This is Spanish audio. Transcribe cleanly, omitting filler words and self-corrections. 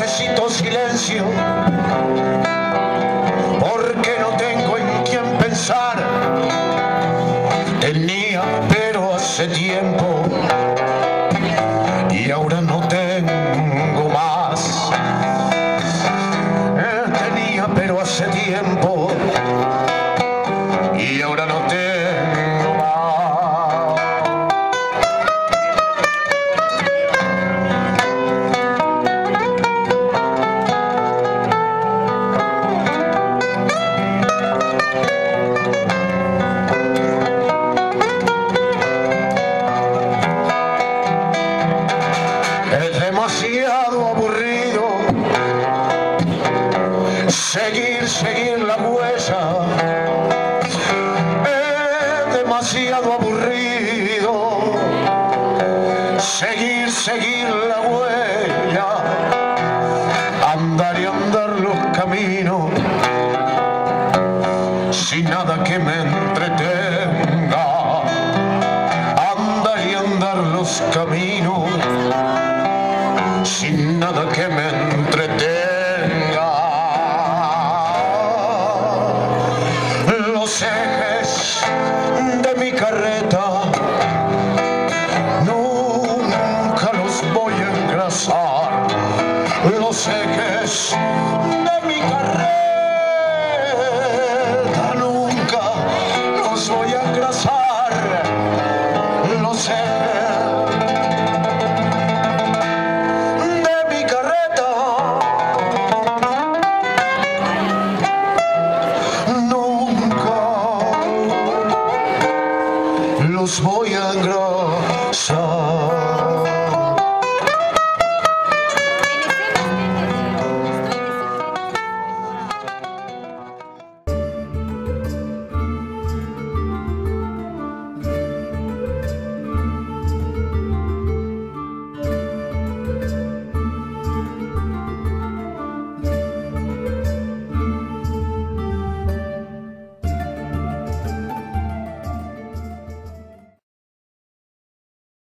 necesito silencio, porque no tengo en quién pensar. Tenía, pero hace tiempo, y ahora no tengo más. Tenía, pero hace tiempo, y ahora no tengo. Demasiado aburrido seguir la huella, es demasiado aburrido seguir la huella, andar y andar los caminos sin nada que me